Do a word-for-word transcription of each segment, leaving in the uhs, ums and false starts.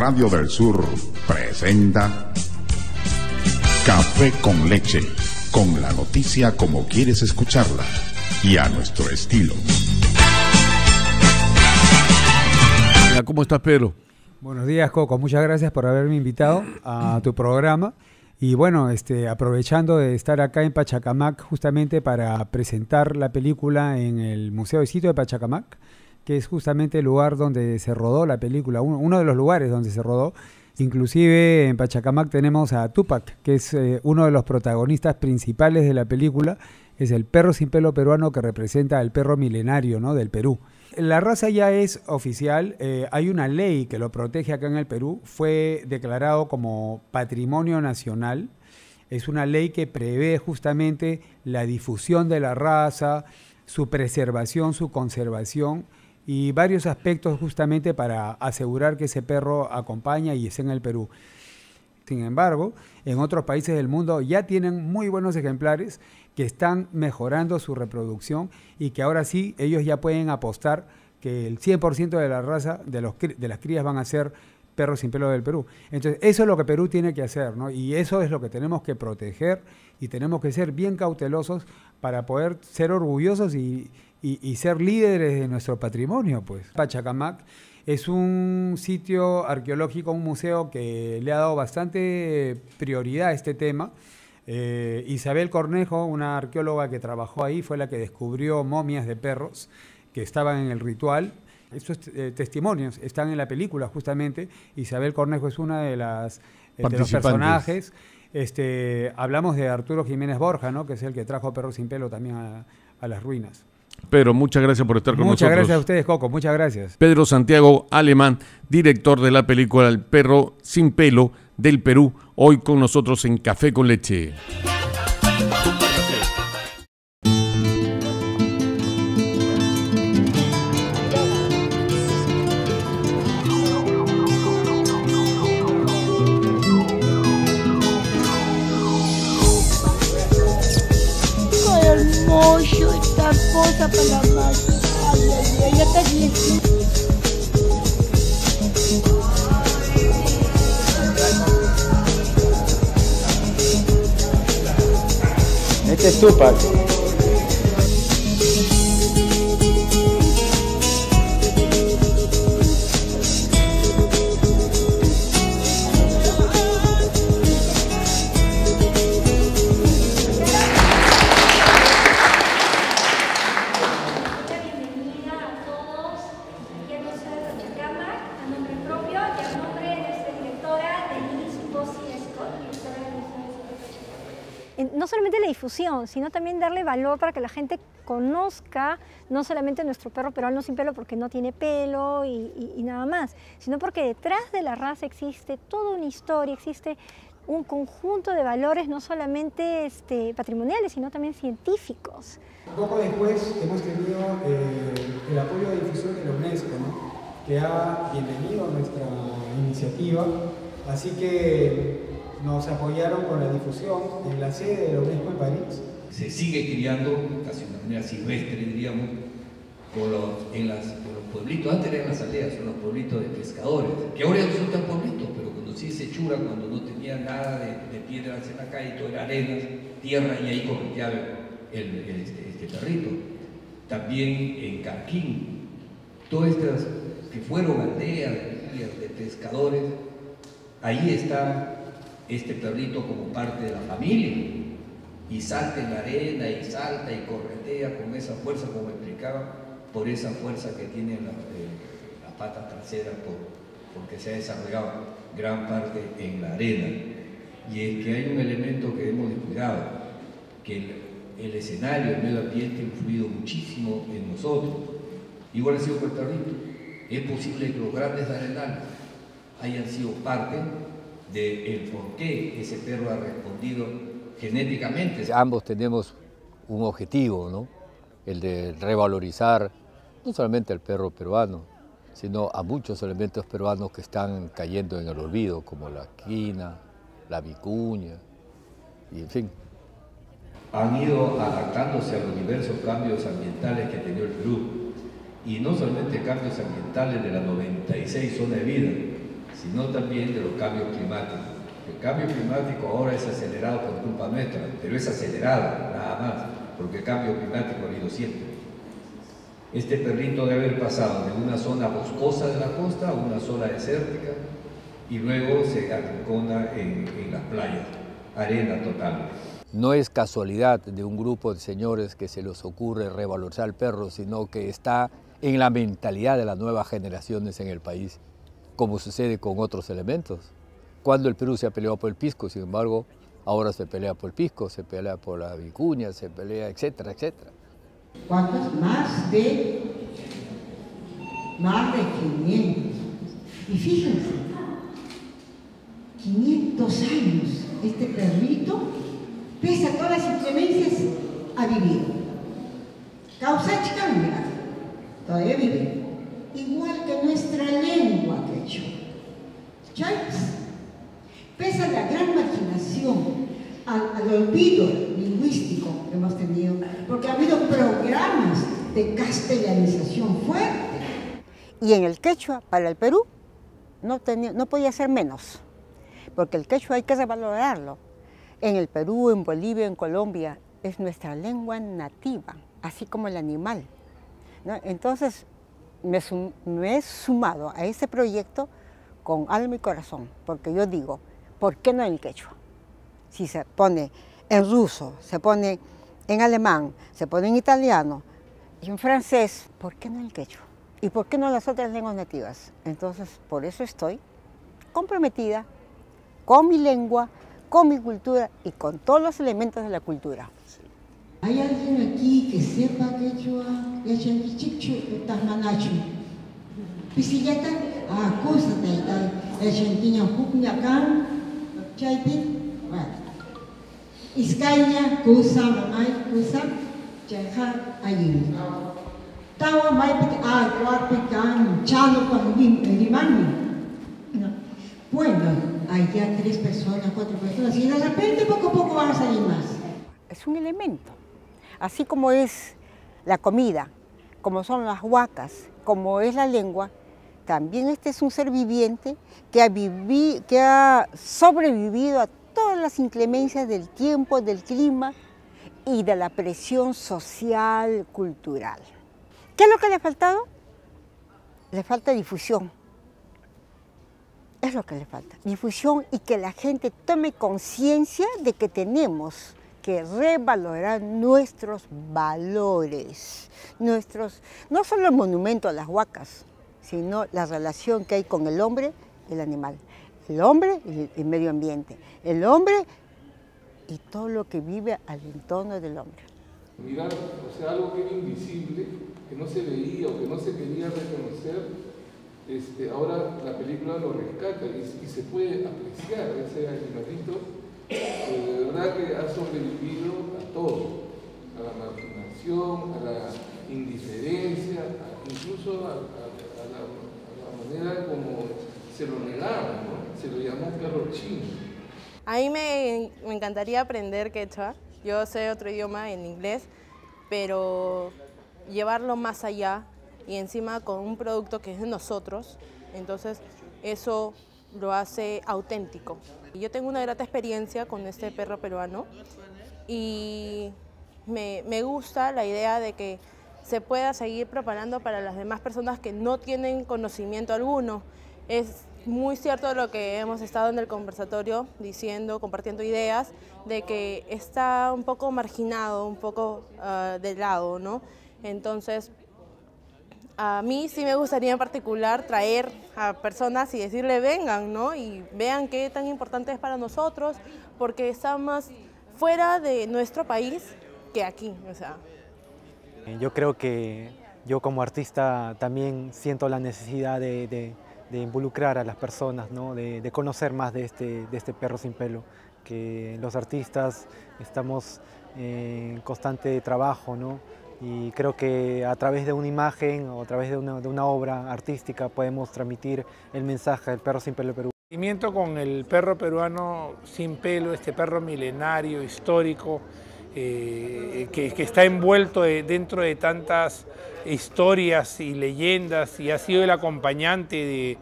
Radio del Sur presenta Café con Leche, con la noticia como quieres escucharla y a nuestro estilo. ¿Cómo estás, Pedro? Buenos días, Coco. Muchas gracias por haberme invitado a tu programa. Y bueno, este, aprovechando de estar acá en Pachacamac justamente para presentar la película en el Museo de Sitio de Pachacamac, que es justamente el lugar donde se rodó la película, uno, uno de los lugares donde se rodó. Inclusive en Pachacamac tenemos a Túpac, que es eh, uno de los protagonistas principales de la película. Es el perro sin pelo peruano que representa al perro milenario, ¿no?, del Perú. La raza ya es oficial, eh, hay una ley que lo protege acá en el Perú, fue declarado como patrimonio nacional. Es una ley que prevé justamente la difusión de la raza, su preservación, su conservación y varios aspectos justamente para asegurar que ese perro acompaña y esté en el Perú. Sin embargo, en otros países del mundo ya tienen muy buenos ejemplares que están mejorando su reproducción y que ahora sí ellos ya pueden apostar que el cien por ciento de la raza de, los, de las crías van a ser perros sin pelo del Perú. Entonces, eso es lo que Perú tiene que hacer, ¿no? Y eso es lo que tenemos que proteger y tenemos que ser bien cautelosos para poder ser orgullosos y, y, y ser líderes de nuestro patrimonio, pues. Pachacamac es un sitio arqueológico, un museo que le ha dado bastante prioridad a este tema. Eh, Isabel Cornejo, una arqueóloga que trabajó ahí, fue la que descubrió momias de perros que estaban en el ritual. Estos eh, testimonios están en la película justamente. Isabel Cornejo es una de las eh, de los personajes. Este, hablamos de Arturo Jiménez Borja, ¿no?, que es el que trajo Perro sin Pelo también a, a las ruinas. Pedro, muchas gracias por estar con muchas nosotros. Muchas gracias a ustedes, Coco, muchas gracias. Pedro Santiago Alemán, director de la película El Perro sin Pelo del Perú, hoy con nosotros en Café con Leche. Cosa para la madre. Ay, ay, ay, ya te dije. Este es Túpac. No solamente la difusión, sino también darle valor para que la gente conozca no solamente nuestro perro peruano sin pelo porque no tiene pelo y, y, y nada más, sino porque detrás de la raza existe toda una historia, existe un conjunto de valores no solamente este, patrimoniales, sino también científicos. Poco después hemos tenido eh, el apoyo de difusión de la UNESCO, ¿no?, que ha bienvenido nuestra iniciativa, así que nos apoyaron con la difusión en la sede de la UNESCO en París. Se sigue criando, casi de manera silvestre, diríamos, con los, en, las, con los pueblitos. Antes eran las aldeas, son los pueblitos de pescadores, que ahora resultan pueblitos, pero cuando sí se chura, cuando no tenía nada de, de piedras en la calle, todo era arenas, tierra, y ahí correteaba el, el, este, este perrito. También en Carquín, todas estas que fueron aldeas, de pescadores, ahí está este perrito como parte de la familia, y salta en la arena, y salta y corretea con esa fuerza, como explicaba, por esa fuerza que tiene la, eh, la pata trasera, por, porque se ha desarrollado gran parte en la arena. Y es que hay un elemento que hemos descuidado, que el, el escenario, el medio ambiente ha influido muchísimo en nosotros. Igual ha sido con el perrito. Es posible que los grandes arenales hayan sido parte del por qué ese perro ha respondido genéticamente. Ambos tenemos un objetivo, ¿no?, el de revalorizar no solamente al perro peruano, sino a muchos elementos peruanos que están cayendo en el olvido, como la quina, la vicuña, y en fin. Han ido adaptándose a los diversos cambios ambientales que ha tenido el Perú, y no solamente cambios ambientales de las noventa y seis zonas de vida, sino también de los cambios climáticos. El cambio climático ahora es acelerado por culpa nuestra, pero es acelerado, nada más, porque el cambio climático ha habido siempre. Este perrito debe haber pasado de una zona boscosa de la costa a una zona desértica y luego se arrincona en, en las playas, arena total. No es casualidad de un grupo de señores que se les ocurre revalorizar al perro, sino que está en la mentalidad de las nuevas generaciones en el país, como sucede con otros elementos. Cuando el Perú se ha peleado por el pisco, sin embargo, ahora se pelea por el pisco, se pelea por la vicuña, se pelea, etcétera, etcétera. ¿Cuántas? Más de, más de quinientos. Y fíjense, quinientos años este perrito, pese a todas las inclemencias, ha vivido. Causa chicana, todavía vive. Igual que nuestra lengua quechua. ¿Chayas? Pese a la gran marginación, al, al olvido lingüístico que hemos tenido, porque ha habido programas de castellanización fuerte. Y en el quechua, para el Perú, no, tenía, no podía ser menos, porque el quechua hay que revalorarlo. En el Perú, en Bolivia, en Colombia, es nuestra lengua nativa, así como el animal, ¿no? Entonces, me, sum, me he sumado a ese proyecto con alma y corazón, porque yo digo, ¿por qué no en el quechua? Si se pone en ruso, se pone en alemán, se pone en italiano y en francés, ¿por qué no el quechua? ¿Y por qué no las otras lenguas nativas? Entonces, por eso estoy comprometida con mi lengua, con mi cultura y con todos los elementos de la cultura. ¿Hay alguien aquí que sepa quechua? Bueno, hay ya tres personas, cuatro personas, y de repente poco a poco van a salir más. Es un elemento, así como es la comida, como son las huacas, como es la lengua, también este es un ser viviente que ha, vivi que ha sobrevivido a todas las inclemencias del tiempo, del clima y de la presión social, cultural. ¿Qué es lo que le ha faltado? Le falta difusión. Es lo que le falta, difusión y que la gente tome conciencia de que tenemos que revalorar nuestros valores, nuestros, no solo el monumento a las huacas, sino la relación que hay con el hombre y el animal, el hombre y el medio ambiente, el hombre y todo lo que vive al entorno del hombre. Mirar, o sea, algo que era invisible, que no se veía o que no se quería reconocer. Este, ahora la película lo rescata y, y se puede apreciar ese animalito que de verdad que ha sobrevivido a todo, a la marginación, a la indiferencia, a, incluso a, a, a, la, a la manera como se lo negaron, ¿no? Se lo llamó perro chino. A mí me, me encantaría aprender quechua, yo sé otro idioma en inglés, pero llevarlo más allá, y encima con un producto que es de nosotros, entonces eso lo hace auténtico. Yo tengo una grata experiencia con este perro peruano y me, me gusta la idea de que se pueda seguir preparando para las demás personas que no tienen conocimiento alguno. Es muy cierto lo que hemos estado en el conversatorio diciendo, compartiendo ideas, de que está un poco marginado, un poco uh, de lado, ¿no? Entonces, a mí sí me gustaría en particular traer a personas y decirle vengan, ¿no? Y vean qué tan importante es para nosotros, porque está más fuera de nuestro país que aquí, o sea. Yo creo que yo como artista también siento la necesidad de, de, de involucrar a las personas, ¿no? De, de conocer más de este, de este perro sin pelo, que los artistas estamos en constante trabajo, ¿no? Y creo que a través de una imagen o a través de una, de una obra artística podemos transmitir el mensaje del perro sin pelo del Perú. El sentimiento con el perro peruano sin pelo, este perro milenario, histórico, eh, que, que está envuelto de, dentro de tantas historias y leyendas y ha sido el acompañante de,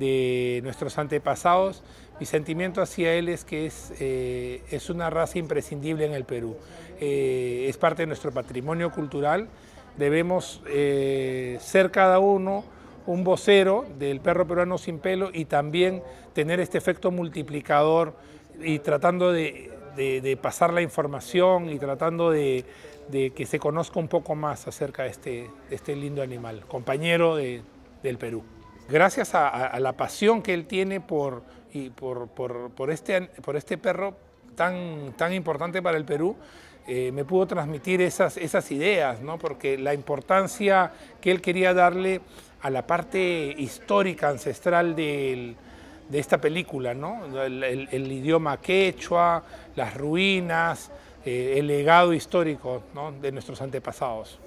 de nuestros antepasados, mi sentimiento hacia él es que es, eh, es una raza imprescindible en el Perú. Eh, es parte de nuestro patrimonio cultural. Debemos eh, ser cada uno un vocero del perro peruano sin pelo y también tener este efecto multiplicador y tratando de, de, de pasar la información y tratando de, de que se conozca un poco más acerca de este, de este lindo animal, compañero de, del Perú. Gracias a, a, a la pasión que él tiene por, y por, por, por, este, por este perro tan, tan importante para el Perú, Eh, me pudo transmitir esas, esas ideas, ¿no? Porque la importancia que él quería darle a la parte histórica, ancestral del, de esta película, ¿no? El, el, el idioma quechua, las ruinas, eh, el legado histórico, ¿no? De nuestros antepasados.